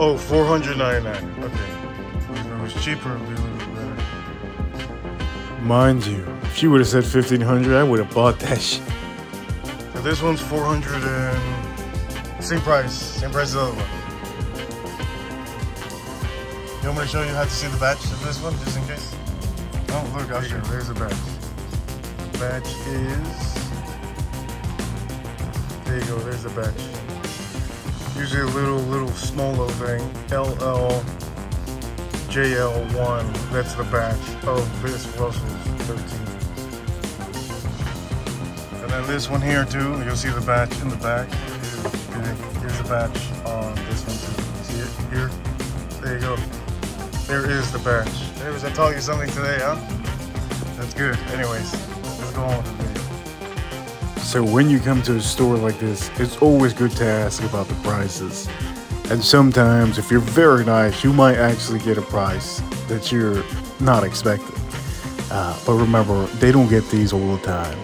Oh, $499. Okay. If it was cheaper, we would have been better. Mind you, if she would have said $1,500, I would have bought that shit. So this one's $400 and same price as the other one. You want me to show you how to see the batch of this one, just in case? Oh, look, I'll show you. There's the batch. The batch is... There you go, there's the batch. Usually a little smaller thing. LLJL1. That's the batch of this Russell's 13. And then this one here too. You'll see the batch in the back. Here's the batch on this one too. See it here? There you go. There is the batch. There was I taught you something today, huh? That's good. Anyways, let's go on with the video. So when you come to a store like this, it's always good to ask about the prices. And sometimes, if you're very nice, you might actually get a price that you're not expecting. But remember, they don't get these all the time.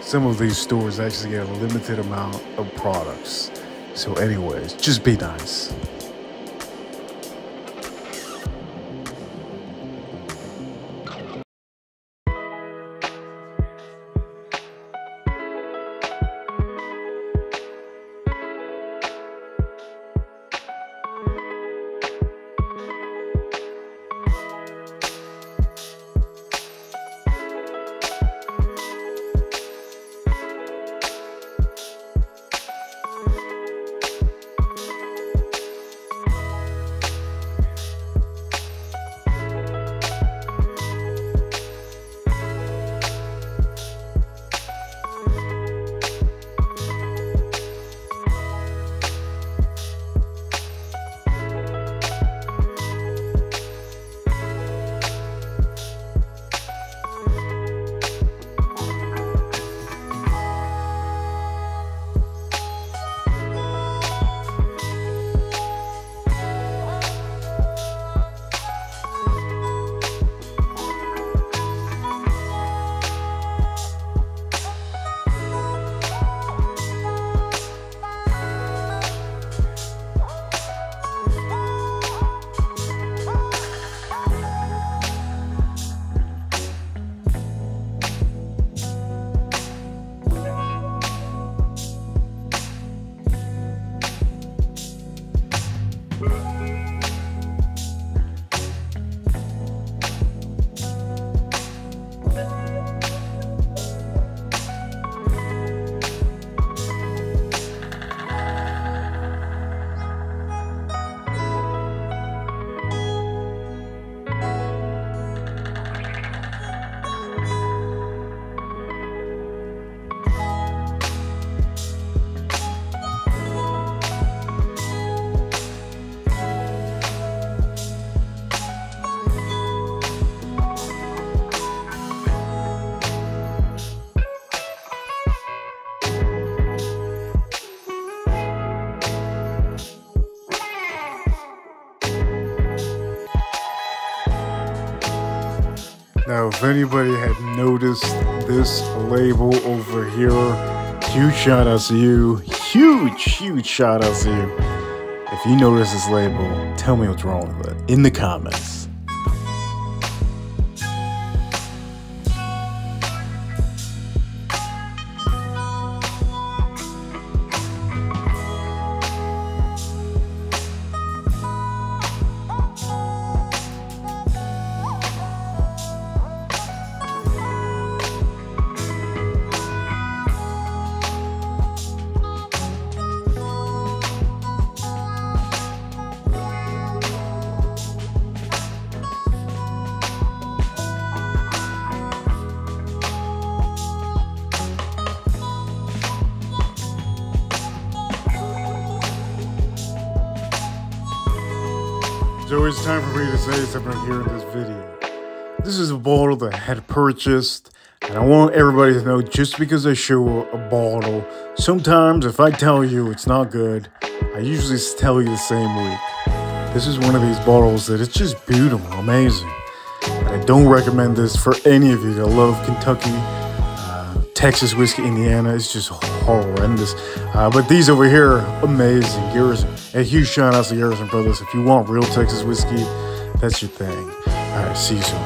Some of these stores actually get a limited amount of products. So anyways, just be nice. Now, if anybody had noticed this label over here, huge shout out to you. Huge shout out to you. If you notice this label, tell me what's wrong with it in the comments. So it's time for me to say something here in this video. This is a bottle that I had purchased, and I want everybody to know, just because I show a bottle, sometimes if I tell you it's not good, I usually tell you the same week. This is one of these bottles that it's just beautiful, amazing. And I don't recommend this for any of you that love Kentucky Texas whiskey, Indiana. It's just horrendous. But these over here, amazing. Garrison. A huge shout out to Garrison Brothers. If you want real Texas whiskey, that's your thing. All right, see you soon.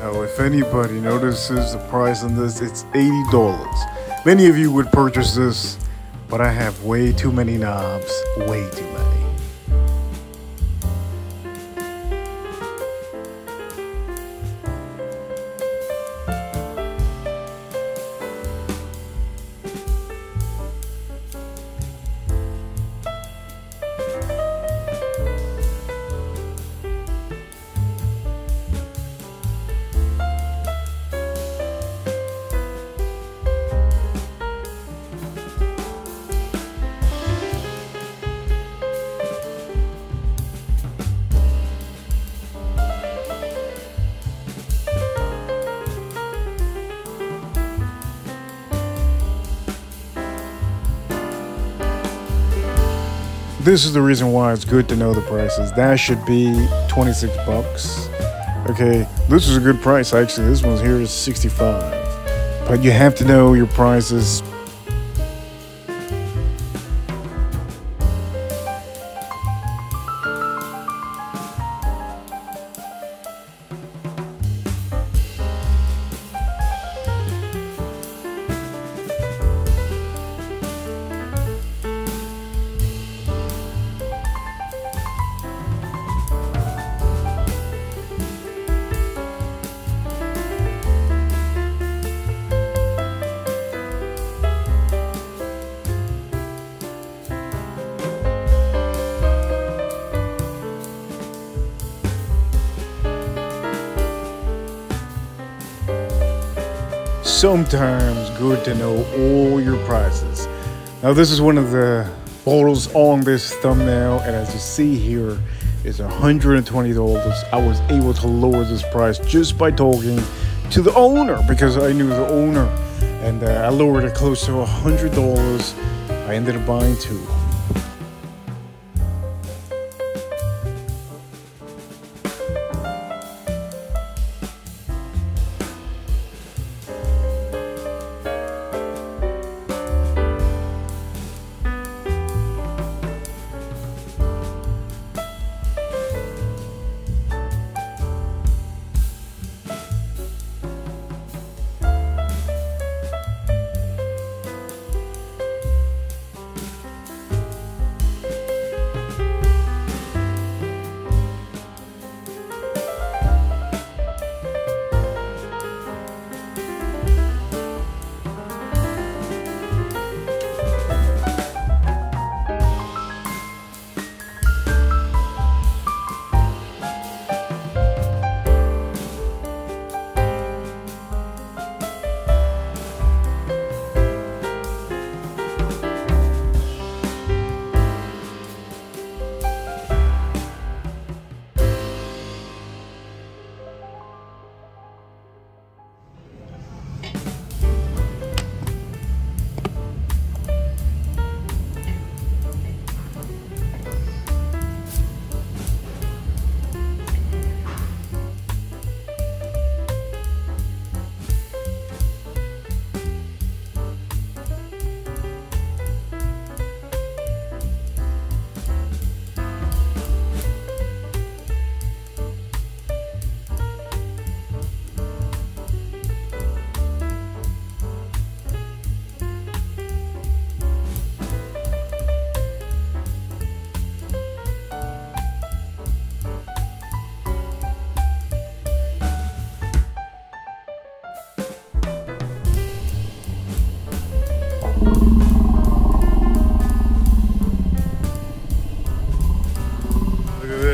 Now, if anybody notices the price on this, it's $80. Many of you would purchase this, but I have way too many knobs, way too many. This is the reason why it's good to know the prices. That should be 26 bucks. Okay, this is a good price actually. This one here is 65. But you have to know your prices. Sometimes good to know all your prices. Now this is one of the bottles on this thumbnail, and as you see here, it's $120. I was able to lower this price just by talking to the owner, because I knew the owner, and I lowered it close to $100. I ended up buying two.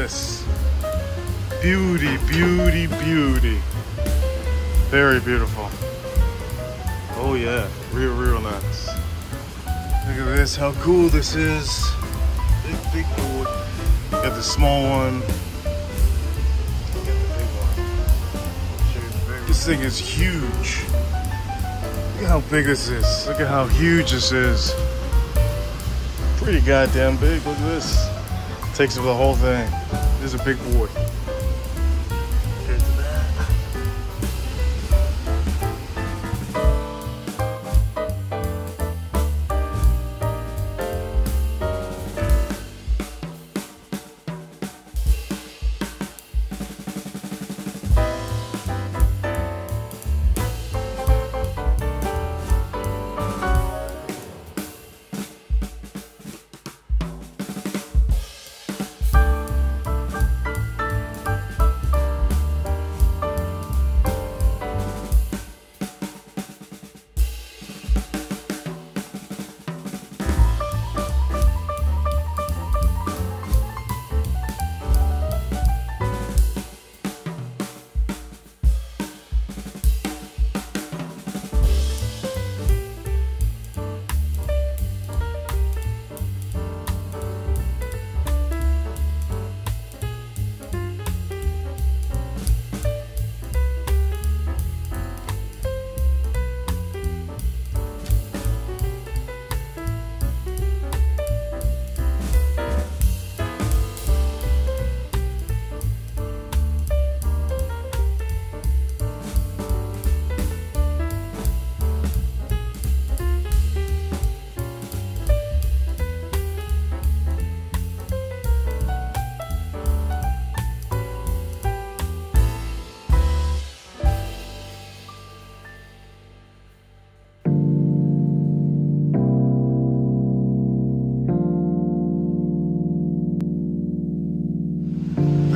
this. Beauty, beauty, beauty. Very beautiful. Oh yeah, real, real nice. Look at this, how cool this is. Big, big board. You got the small one. This thing is huge. Look at how big this is. Look at how huge this is. Pretty goddamn big. Look at this. Takes over the whole thing. This is a big boy.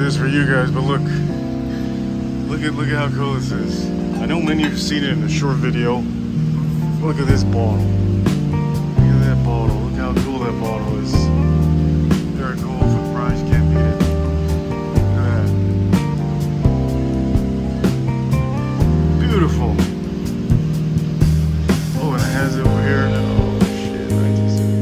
Here's for you guys, but look at how cool this is. I know many of you have seen it in a short video. Look at this bottle. Look at that bottle. Look how cool that bottle is. Very cool. For the price, you can't beat it. Look at that. Beautiful. Oh, and it has it over here. Oh shit, I just said it.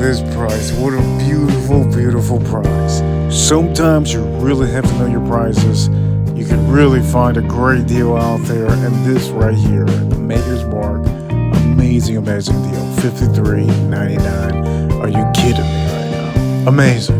This price, what a beautiful, beautiful price. Sometimes you really have to know your prices. You can really find a great deal out there, and this right here, the Maker's Mark, amazing, amazing deal, $53.99. Are you kidding me right now? Amazing.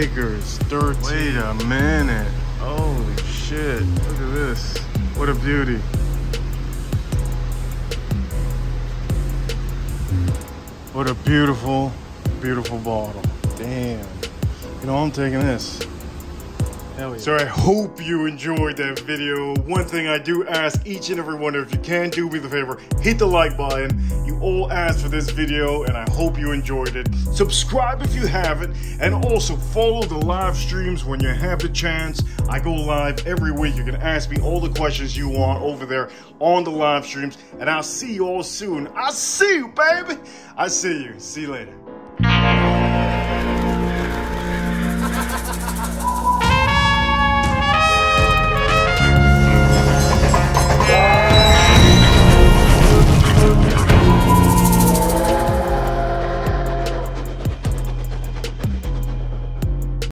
Baker's 13. Wait a minute. Holy shit. Look at this. What a beauty. What a beautiful, beautiful bottle. Damn. You know, I'm taking this. Yeah. So I hope you enjoyed that video. One thing I do ask each and every one of you, if you can do me the favor, hit the like button. You all asked for this video and I hope you enjoyed it. Subscribe if you haven't, and also follow the live streams when you have the chance. I go live every week. You can ask me all the questions you want over there on the live streams, and I'll see you all soon. I see you, baby. I see you. See you later.